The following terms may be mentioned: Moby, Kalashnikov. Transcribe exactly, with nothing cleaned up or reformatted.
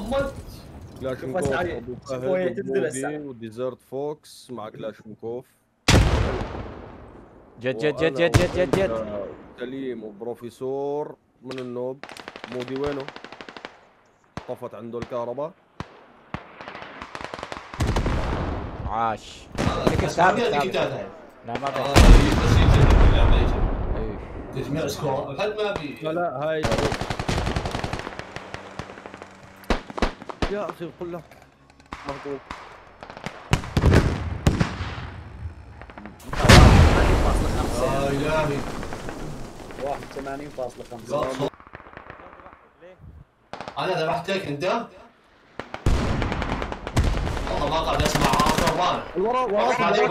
محمد كلاشنكوف ابو فهد موبي وديزرت فوكس مع كلاشنكوف. جد جد جد جد جد جد جد سليم وبروفيسور من النوب. موبي وينه؟ طفت عنده الكهرباء. عاش. لا ما تجميع سكور هل ما بي لا لا هاي يا اخي كله مضبوط. اه ياهي واحد وثمانين فاصلة خمسة. انا ذبحتك انت؟ والله ما قاعد اسمع. ورا ورا